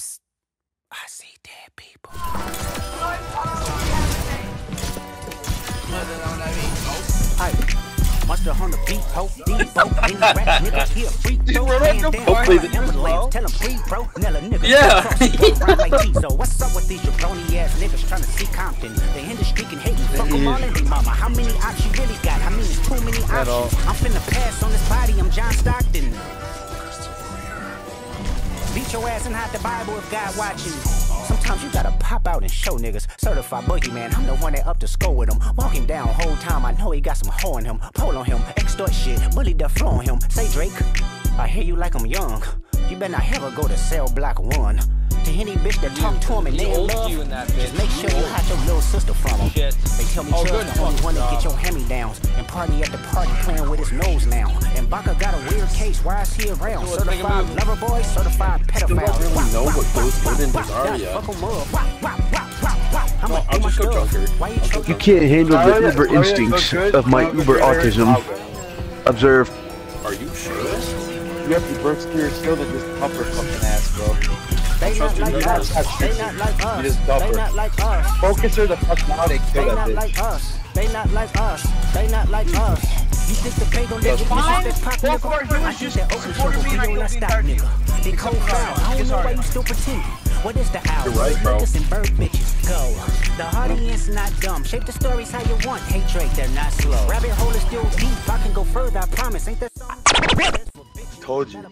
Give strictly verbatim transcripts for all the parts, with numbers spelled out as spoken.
Psst. I see dead people. Hey, must have hung the beat, hope, deep, boat, any rat niggas here, freak, throw a hand down, tell him pee, bro, nella niggas, yeah. So what's up with these jabroni ass niggas trying to see Compton? The industry can hate me, fuck them all in they mama. How many options you really got? I mean, it's too many options. I'm finna pass on this body, I'm John Stockton. Beat your ass and hide the Bible if God watching. Sometimes you gotta pop out and show niggas. Certified boogeyman, I'm the one that up to score with him. Walk him down whole time, I know he got some hoe in him. Pole on him, extort shit, bully the flow on him. Say Drake, I hear you like I'm young. You better not ever go to cell block one. To any bitch that talk to him and they in love, just make sure you hide your little sister from him. They tell me Chubb's the only one to get your hand-me-downs. And party at the party playing with his nose now. And Baca got a weird case, why is he around? Certified lover boy, certified pedophile. I don't really know what those women are yet. You can't handle the uber instincts of my uber autism. Observe. Are you serious? You have to burst your skill to just pump her fucking ass, bro. They not like us. They not like us. They not like us. Focus her the fuck out and kill that bitch. They not like us. They not like us. They not like us. You think the pay gon' let you fine? What for you is just supporting me and I can be tired of you. They cold foul. I don't know why you still pretend. What is the hour? You're right, bro. And bird bitches go. The audience not dumb. Shape the stories how you want. Hate Drake, they're not slow. Rabbit hole is still deep. I can go further, I promise. Ain't that something? Told you.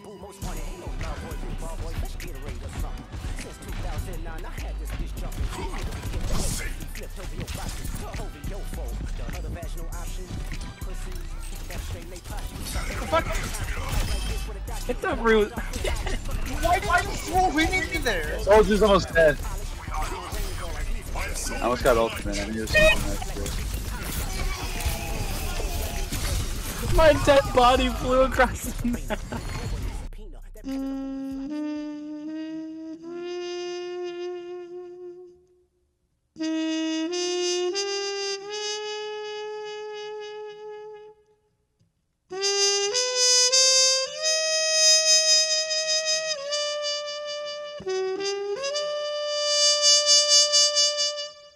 Get the root. Why did I throw him into there? Soldier's almost dead. I almost got ultimate. I knew there was something next to it. My dead body flew across the map.